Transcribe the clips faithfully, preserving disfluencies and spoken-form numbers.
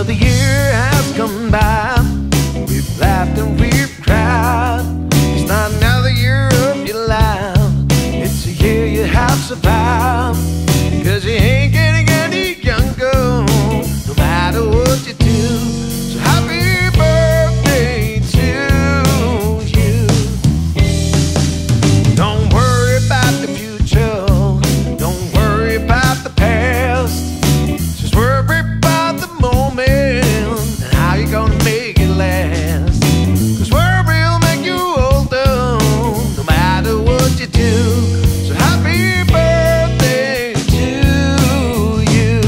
Another year has come by. We've laughed and we've cried. It's not another year of your life, it's a year you have survived. Cause you ain't getting any younger, no matter what you do. So happy birthday to you. Don't worry about the future, don't worry about the past, just worry about the moment and how you're gonna make it last. Cause worry will make you older, no matter what you do. So happy birthday to you.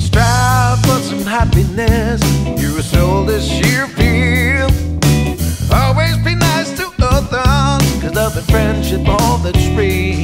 Strive for some happiness, you're as old as you feel. Always be nice to others, cause love and friendship all that's free.